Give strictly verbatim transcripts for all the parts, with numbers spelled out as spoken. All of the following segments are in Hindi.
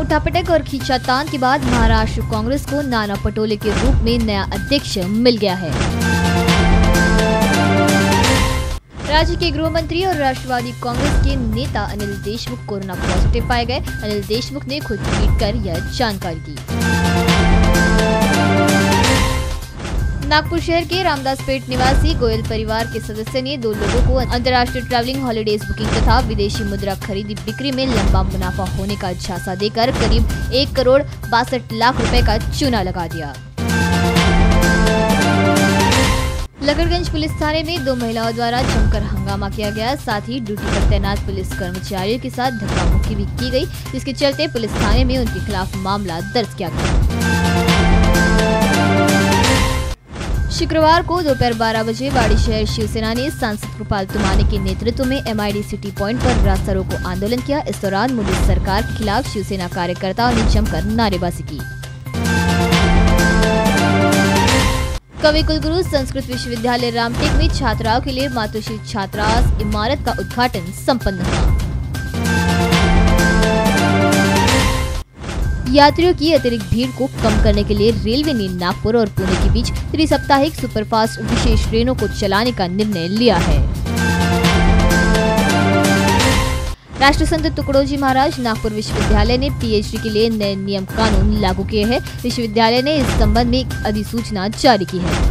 उठापटक और खींचातान के बाद महाराष्ट्र कांग्रेस को नाना पटोले के रूप में नया अध्यक्ष मिल गया है। राज्य के गृह मंत्री और राष्ट्रवादी कांग्रेस के नेता अनिल देशमुख कोरोना पॉजिटिव पाए गए। अनिल देशमुख ने खुद ट्वीट कर यह जानकारी दी। नागपुर शहर के रामदासपेट निवासी गोयल परिवार के सदस्य ने दो लोगों को अंतर्राष्ट्रीय ट्रैवलिंग हॉलीडेज बुकिंग तथा विदेशी मुद्रा खरीदी बिक्री में लंबा मुनाफा होने का झांसा देकर करीब एक करोड़ बासठ लाख रुपए का चूना लगा दिया। लकरगंज पुलिस थाने में दो महिलाओं द्वारा जमकर हंगामा किया गया, साथ ही ड्यूटी पर तैनात पुलिस कर्मचारियों के साथ धक्कामुक्की भी की गई, जिसके चलते पुलिस थाने में उनके खिलाफ मामला दर्ज किया गया। शुक्रवार को दोपहर बारह बजे बाड़ी शहर शिवसेना ने सांसद रूपाली तुमाने के नेतृत्व में एमआईडी सिटी पॉइंट पर रास्ता रोको आंदोलन किया। इस दौरान मोदी सरकार के खिलाफ शिवसेना कार्यकर्ताओं ने जमकर नारेबाजी की। कवि कुलगुरु संस्कृत विश्वविद्यालय रामटेक में छात्राओं के लिए मातोश्री छात्रावास इमारत का उद्घाटन संपन्न हुआ। यात्रियों की अतिरिक्त भीड़ को कम करने के लिए रेलवे ने नागपुर और पुणे के बीच त्रिसप्ताहिक सुपरफास्ट विशेष ट्रेनों को चलाने का निर्णय लिया है। राष्ट्र संत तुकड़ोजी महाराज नागपुर विश्वविद्यालय ने पीएचडी के लिए नए नियम कानून लागू किए हैं। विश्वविद्यालय ने इस संबंध में एक अधिसूचना जारी की है।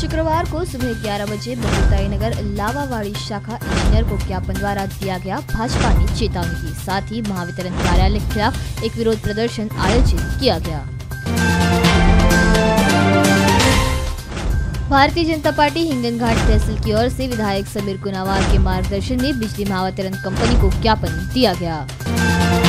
शुक्रवार को सुबह ग्यारह बजे बहताई नगर लावावाड़ी शाखा इंजीनियर को ज्ञापन द्वारा दिया गया भाजपा ने चेतावनी दी। साथ ही महावितरण कार्यालय के खिलाफ एक विरोध प्रदर्शन आयोजित किया गया। भारतीय जनता पार्टी हिंगणघाट तहसील की ओर से विधायक समीर कुनावार के मार्गदर्शन में बिजली महावितरण कंपनी को ज्ञापन दिया गया।